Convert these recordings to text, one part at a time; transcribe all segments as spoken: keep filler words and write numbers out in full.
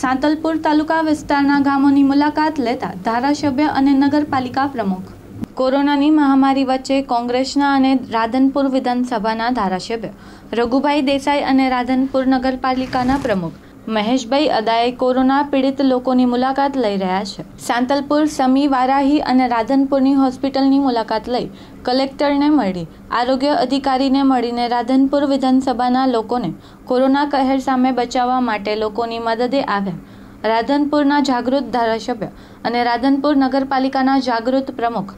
सांतलपुर तालुका विस्तारना गामोनी मुलाकात लेता धारासभ्य अने नगरपालिका प्रमुख। कोरोनानी महामारी वच्चे कोंग्रेसना अने राधनपुर विधानसभाना धारासभ्य रघुभाई देसाई अने राधनपुर नगरपालिकाना प्रमुख महेशभाई अदाए कोरोना पीड़ित लोकोनी मुलाकात लई रह्या छे। सांतलपुर समी वाराही अने राधनपुरनी होस्पिટલની મુલાકાત લઈ કલેક્ટરને મળી આરોગ્ય અધિકારીને મળીને રાધનપુર વિધાનસભાના લોકોને કોરોના કહેર સામે બચાવવા માટે લોકોની મદદે આવ્યા। રાધનપુરના જાગૃત ધારાસભ્ય અને રાધનપુર નગરપાલિકાના જાગૃત પ્રમુખ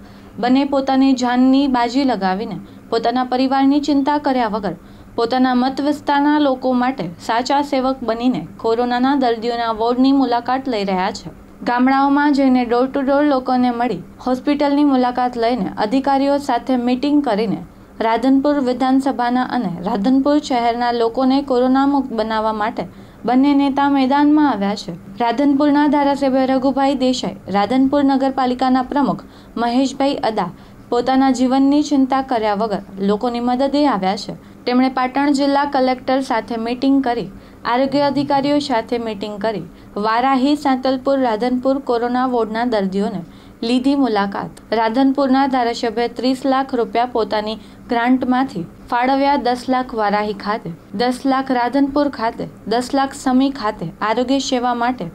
બંને પોતાની જાનની બાજી લગાવીને પોતાના પરિવારની ચિંતા કર્યા વગર પોતાના મત વિસ્તારના લોકો માટે સાચા સેવક બનીને કોરોનાના દર્દીઓના વોર્ડની મુલાકાત લઈ રહ્યા છે। ગામડાઓમાં જઈને ડોર ટુ ડોર લોકોને મળી હોસ્પિટલની મુલાકાત લઈને અધિકારીઓ સાથે મીટિંગ કરીને રાધનપુર વિધાનસભાના અને રાધનપુર શહેરના લોકોને કોરોનામુક્ત બનાવવા માટે બંને નેતા મેદાનમાં આવ્યા છે। રાધનપુરના ધારાસભ્ય રઘુભાઈ દેસાઈ, રાધનપુર નગરપાલિકાના પ્રમુખ મહેશભાઈ અદા પોતાના જીવનની ચિંતા કર્યા વગર લોકોની મદદે આવ્યા છે। તેમણે પાટણ જિલ્લા કલેક્ટર સાથે મીટિંગ કરી આરોગ્ય અધિકારીઓ સાથે મીટિંગ કરી વારાહી, સાંતલપુર, રાધનપુર કોરોના વોર્ડના દર્દીઓને લીધી મુલાકાત। રાધનપુરના ધારાસભ્ય ત્રીસ લાખ રૂપિયા પોતાની ગ્રાન્ટમાંથી ફાળવ્યા। દસ લાખ વારાહી ખાતે, દસ લાખ રાધનપુર ખાતે, દસ લાખ સમી ખાતે આરોગ્ય સેવા માટે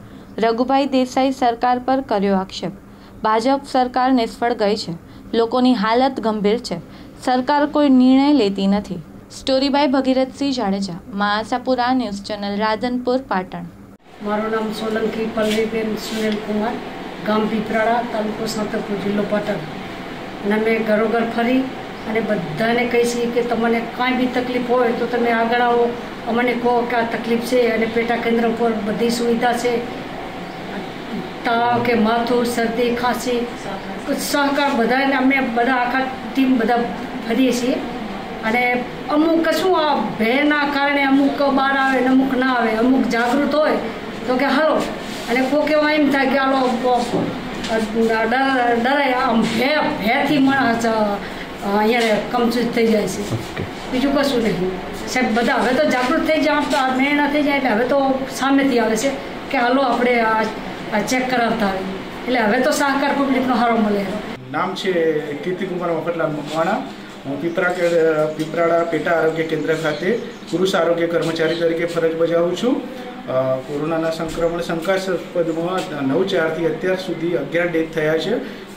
રઘુભાઈ દેસાઈ સરકાર પર કર્યો આક્ષેપ। ભાજપ સરકાર નિષ્ફળ ગઈ છે, લોકોની હાલત ગંભીર છે, સરકાર કોઈ નિર્ણય લેતી નથી। Story by Bhagirath Singh Jadeja, Masapura news channel, Radhanpur, Patan. मारो नाम सोलंकी पल्लवीबेन सुनील कुमार, गाम पीपराड़ा, तालुको सांतलपुर, जिल्लो पाटण। अने घरो घर फरी अने बधाने कही कि तमने काई बी तकलीफ हो तो तमे आगळ आवो, अमने कहो कि आ तकलीफ छे। अने पेटा केन्द्र पर बधी सुविधा छे, ताव के माथुं, सर्दी, खांसी, कुछ सहकार बधाने अमे बधा आखा टीम बधा फरीए छीए। अने अमुक कशुं आ भेना कारणे अमुक बहार आवे ने अमुक ना आवे, अमुक जागृत होय तो के हलो, अने कोके वां एम थाय के आलो डराय, आम भे भेथी माणस अहींया कमजोर थई जाय छे, बीजुं कशुं नहीं साहेब। बधा हवे तो जागृत थई जाय, तो मेहनत थई जाय, हवे तो सामेथी आवे छे के हलो आपणे आ चेक करावता आवीए, एटले हवे तो सहकार पब्लिकनो हारो मळे। नाम छे कीर्ति कुमार वफटला मकवाणा, पीपरा के पीपराड़ा पेटा आरोग्य केन्द्र खाते पुरुष आरोग्य कर्मचारी तरीके फरज बजावू छूँ। कोरोना संक्रमण शंकास्पद में नौ चार थी अत्यार सुधी अगियार डेथ थया छे,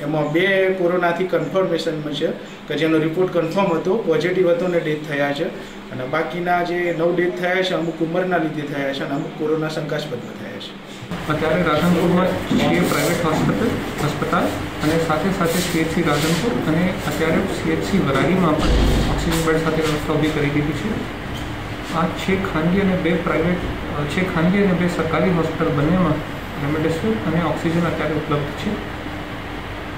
एमां बे कोरोना कन्फर्मेशन में छे के जेनो रिपोर्ट कन्फर्म हतो, पॉजिटिव हतो ने डेथ थया छे। अने बाकीना जे नौ डेथ थया छे अमुक उमरना लीधे थया छे, अमुक कोरोना शंकास्पद में थया छे। अत्यारे राधनपुर में प्राइवेट हॉस्पिटल अस्पताल अने साथे साथे सीएचसी राधनपुर अने अत्यारे सीएचसी वराही में ऑक्सीजन बेड साथे व्यवस्था ऊभी करी दीधी छे। आ छह खानगी अने बे प्राइवेट छह खानगी अने बे सरकारी हॉस्पिटल बने में रेमडेसिविर अने ऑक्सीजन अत्यारे उपलब्ध है।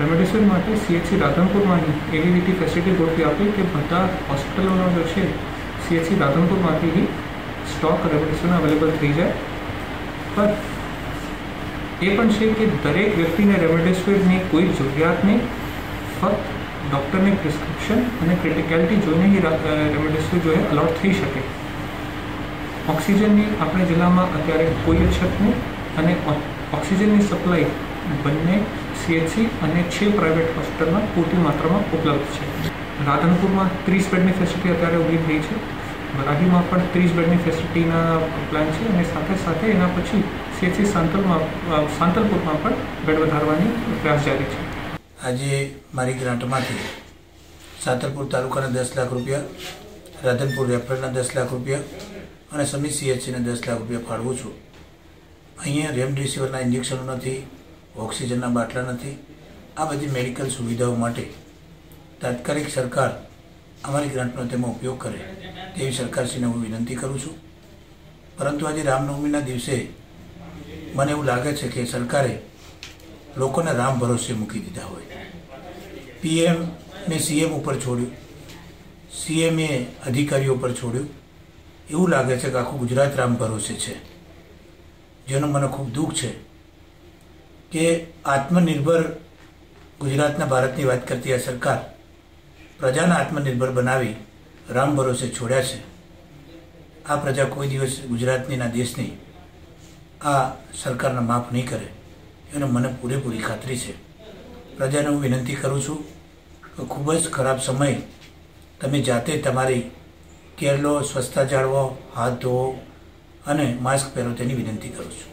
रेमडेसिविर माटे सीएचसी राधनपुर में एवी रीते फेसिलिटी गोठवी आपी के बधा हॉस्पिटलोनो जो छे सीएचसी राधनपुर मांथी ही स्टॉक रेमडेसिविर अवेलेबल थी जाए। पर ये पण छे कि दरेक व्यक्ति ने रेमडेसिविर की कोई जरूरियात नहीं, फक्त डॉक्टर ने प्रिस्क्रिप्शन और क्रिटिकलिटी जोईने ही रेमडेसिविर जो है अलॉट थी सके। ऑक्सीजन की अपने जिला में अत्यारे कोई अछत नहीं, ऑक्सीजन की सप्लाय बने सीएचसी और छह प्राइवेट हॉस्पिटल में पूरी मात्रा में उपलब्ध है। राधनपुर में तीस बेड की फेसिलिटी अत्यारे ऊभी थी है, वराही में पण तीस बेड की फेसिलिटी प्लान है और साथ साथ एना पछी सीएचसी सांतल में सांतलपुर में पण बेड वधारवानी प्रयास जारी है। आज मारी ग्रांट में सांतलपुर तालुका दस लाख रुपया, राधनपुर रेफरल दस लाख रुपया और समी सीएचसी ने दस लाख रुपया फाड़वू छूँ। अँ रेमडेसिविर इंजेक्शनों नहीं, ऑक्सीजन बाटला नहीं, आ बधी मेडिकल सुविधाओं माटे तात्कालिक सरकार अमरी ग्रांटनो तेमां उपयोग करे तेवी सरकारश्रीने हूँ विनंती करूँ छूँ। परंतु आज रामनवमीना दिवसे मने एवुं लागे छे कि सरकारे लोकोने राम भरोसे मूकी दीधा होय। पीएम ने सीएम उपर छोड्युं, सीएम ए अधिकारीओ पर छोड्युं, एवुं लागे छे कि आखुं गुजरात राम भरोसे छे। जेनो मने खूब दुख छे कि आत्मनिर्भर गुजरातना भारतनी वात करती आ सरकार प्रजाने आत्मनिर्भर बनावी राम भरोसे छोड़्या छे। आ प्रजा कोई दिवस गुजरातनी ना देशनी आ सरकार माफ नहीं करे एने मैंने पूरेपूरी खातरी है। प्रजाने हूँ विनती करूँ छूँ कि खूबज खराब समय तमे जाते तमारी केयर लो, स्वच्छता जाळवो, हाथ धोवो, मास्क पहरो, तेनी विनती करूँ छूँ।